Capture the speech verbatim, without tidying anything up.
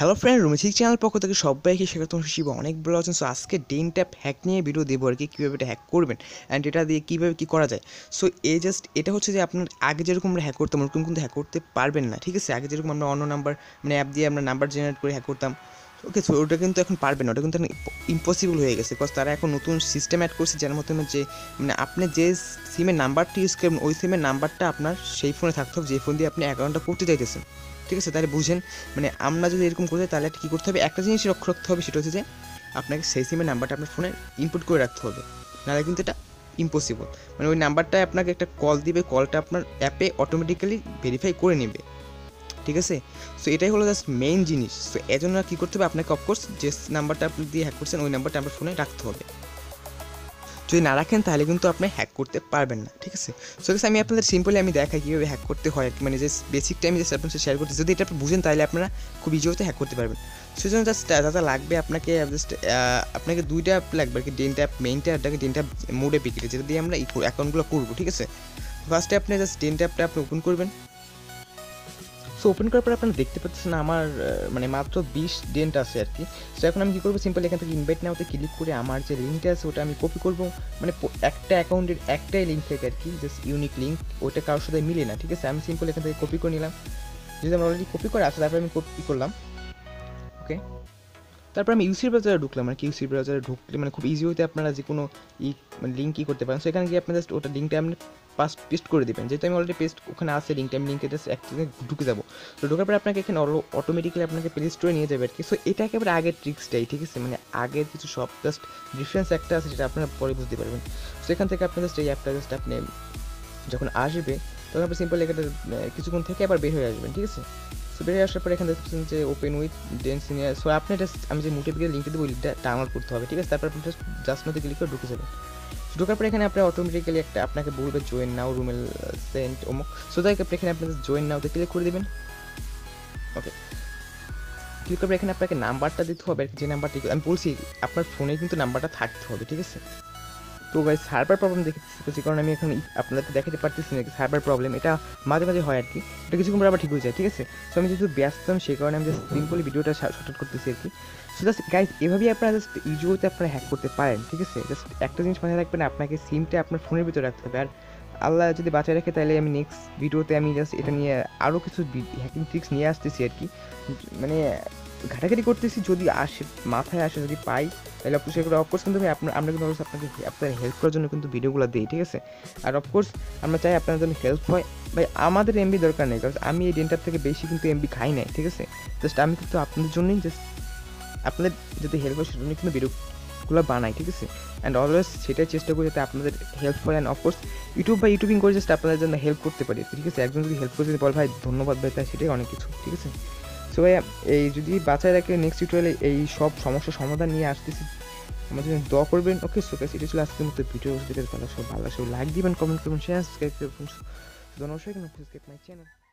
Hello friend, রুমিথিক channel পক্ষ থেকে সবাইকে স্বাগত। শিবা অনেক ভালো আছেন। সো আজকে ডেন্ট অ্যাপ হ্যাক নিয়ে ভিডিও দেবো আর কি, কীভাবে এটা হ্যাক করবেন অ্যান্ড এটা দিয়ে কীভাবে কী করা যায়। সো এই জাস্ট এটা হচ্ছে যে আপনার আগে যেরকম আমরা হ্যাক করতাম ওরকম কিন্তু হ্যাক করতে পারবেন না, ঠিক আছে? আগে যেরকম আমরা অন্য নাম্বার মানে অ্যাপ দিয়ে আমরা নাম্বার জেনারেট করে হ্যাক করতাম, ওকে, সো ওটা কিন্তু এখন পারবেন না, ওটা কিন্তু ইম্পসিবল হয়ে গেছে। বিকজ তারা এখন নতুন সিস্টেম অ্যাড করছে যার মাধ্যমে যে মানে আপনি যে সিমের নাম্বারটি ইউজ করবেন ওই সিমের নাম্বারটা আপনার সেই ফোনে থাকতে হবে যে ফোন দিয়ে আপনি অ্যাকাউন্টটা করতে চাইতেছেন, ঠিক আছে? তাহলে বুঝেন মানে আমরা যদি এরকম করতে তাহলে কী করতে হবে, একটা জিনিস লক্ষ্য রাখতে হবে, সেটা হচ্ছে যে আপনাকে সেই সিমের নাম্বারটা আপনার ফোনে ইনপুট করে রাখতে হবে, নাহলে কিন্তু এটা ইম্পসিবল। মানে ওই নাম্বারটায় আপনাকে একটা কল দিবে, কলটা আপনার অ্যাপে অটোমেটিক্যালি ভেরিফাই করে নেবে, ঠিক আছে? সো এটাই হলো জাস্ট মেইন জিনিস। সো এর জন্য কী করতে হবে, আপনাকে অফকোর্স যে নাম্বারটা আপনি দিয়ে হ্যাক করছেন ওই নাম্বারটা আপনার ফোনে রাখতে হবে। যদি না রাখেন তাহলে কিন্তু আপনি হ্যাক করতে পারবেন না, ঠিক আছে? সো গেছে আমি আপনাদের সিম্পলি আমি দেখাই কীভাবে হ্যাক করতে হয়, মানে যে বেসিক টাইম জাস্ট আপনার সাথে শেয়ার করতে। যদি এটা আপনি বুঝেন তাহলে আপনারা খুব ইজিওতে হ্যাক করতে পারবেন। সেজন্য জাস্ট দাদা লাগবে আপনাকে জাস্ট আপনাকে দুইটা অ্যাপ লাগবে আর কি, ডেন্ট অ্যাপ মেইনটা আপনাকে ডেন্ট অ্যাপ মোডে বিক্রি, যেটা দিয়ে আমরা অ্যাকাউন্টগুলো করবো, ঠিক আছে? ফার্স্টে আপনি জাস্ট ডেন্ট অ্যাপটা আপনি ওপেন করবেন। সো ওপেন করার পর আপনারা দেখতে পাচ্ছেন আমার মানে মাত্র বিশ ডেন্ট আছে আর কি। সো এখন আমি কী করবো, সিম্পল এখান থেকে ইনভাইট নাওতে ক্লিক করে আমার যে লিঙ্কটা আছে ওটা আমি কপি করবো, মানে একটা অ্যাকাউন্টের একটাই লিঙ্ক থেকে আর কি, জাস্ট ইউনিক লিঙ্ক, ওটা কারোর সাথে মিলে না, ঠিক আছে? আমি সিম্পল এখান থেকে কপি করে নিলাম, যদি আমার অলরেডি কপি করে আসে তারপরে আমি কপি করলাম, ওকে। তারপর আমি ইউসি ব্রাউজারে ঢুকলাম আর কি। ইউসি ব্রাউজারে ঢুকলে মানে খুব ইজি হতে আপনারা যে কোনো ই মানে লিঙ্ক কী করতে পারেন। সো এখানে গিয়ে আপনার জাস্ট ওটা লিঙ্কটা আপনি পাস্ট পেস্ট করে দেবেন, যেহেতু আমি অলরেডি পেস্ট ওখানে আসে লিঙ্কটা, আমি লিঙ্কে জাস্ট একসাথে ঢুকে যাবো। তো ঢোকার পরে আপনাকে এখানে অটোমেটিক্যালি আপনাকে প্লে স্টোরে নিয়ে যাবে আর কি। সো এটা একেবারে আগের ট্রিক্সটাই, ঠিক আছে? মানে আগের কিছু সব জাস্ট ডিফারেন্স একটা আছে যেটা আপনারা পরে বুঝতে পারবেন। সো এখান থেকে আপনার জাস্ট এই অ্যাপটা জাস্ট আপনি যখন আসবে তখন আপনি সিম্পল এখানে কিছুক্ষণ থেকে আবার বের হয়ে আসবেন, ঠিক আছে? সো বেরিয়ে আসার পরে এখানে দেখছেন যে ওপেন উইথ ডেন্ট নিয়ে। সো আপনি জাস্ট আমি যে নোটিফিকেশন লিঙ্কটা দেবো ওই লিঙ্কটা ডাউনলোড করতে হবে, ঠিক আছে? তারপর আপনি জাস্ট জাস্ট মধ্যে ক্লিক করে ঢুকে যাবেন। ঢোকার পরে এখানে আপনার অটোমেটিক্যালি একটা আপনাকে বলবে জয়েন নাও রুমেল সেন্ট অমুক। সো তাই আপনি এখানে আপনাদের জয়েন নাওতে ক্লিক করে দেবেন, ওকে। ক্লিক করবেন, এখানে আপনাকে নাম্বারটা দিতে হবে আর কি, যে নাম্বারটি আমি বলছি আপনার ফোনে কিন্তু নাম্বারটা থাকতে হবে, ঠিক আছে? তো গাইস সার্ভার প্রবলেম দেখেছি, কারণ আমি এখন আপনাদেরকে দেখাতে পারতেছি না সার্ভার প্রবলেম, এটা মাঝে মাঝে হয় আর কি, এটা কিছুক্ষণ পরে আবার ঠিক হয়ে যায়, ঠিক আছে? সো আমি যেহেতু ব্যস্ত সেই কারণে আমি জাস্ট সিম্পলি ভিডিওটা শর্ট আউট করতেছি আর কি। সো জাস্ট গাইস এভাবেই আপনারা জাস্ট ইজিওতে আপনারা হ্যাক করতে পারেন, ঠিক আছে? জাস্ট একটা জিনিস মাথায় রাখবেন, আপনাকে সিমটা আপনার ফোনের ভিতরে রাখতে হবে। আর আল্লাহ যদি বাঁচিয়ে রাখে তাহলে আমি নেক্সট ভিডিওতে আমি জাস্ট এটা নিয়ে আরও কিছু হ্যাকিং ট্রিক্স নিয়ে আসতেছি আর কি, মানে ঘাটাঘাটি করতেছি, যদি আসে মাথায় আসে যদি পাই তাহলে অবশ্যই সেগুলো অফকোর্স কিন্তু আমি আপনার আমরা কিন্তু আপনাকে আপনার হেল্প করার জন্য কিন্তু ভিডিওগুলো দিই, ঠিক আছে? আর অফকোর্স আমরা চাই আপনার জন্য হেল্প হয়, ভাই আমাদের এমবি দরকার নেই, কারণ আমি এই ডেন্টার থেকে বেশি কিন্তু এমবি খাই নাই, ঠিক আছে? জাস্ট আমি কিন্তু আপনাদের জন্যই জাস্ট আপনাদের যদি হেল্প হয় সেজন্য কিন্তু ভিডিওগুলো বানাই, ঠিক আছে? অ্যান্ড অলওয়েজ সেটাই চেষ্টা করি যাতে আপনাদের হেল্প হয়। অ্যান্ড অফকোর্স ইউটিউব বা ইউটিউবিং করে জাস্ট আপনাদের জন্য হেল্প করতে পারি, ঠিক আছে? একজন যদি হেল্প করে যদি বল ভাই ধন্যবাদ ভাই, তাই সেটাই অনেক কিছু, ঠিক আছে? সো ভাই এই যদি বাঁচায় রাখে নেক্সট টিউটোরিয়ালে এই সব সমস্যার সমাধান নিয়ে আসতেছি, আমার জন্য দোয়া করবেন, ওকে? সো গাইস এটা ছিল আজকের মতো ভিডিও, ভালো সব লাইক দিবেন, কমেন্ট করবেন, শেয়ার সাবস্ক্রাইব করবেন, ধন্যবাদ, মাই চ্যানেল।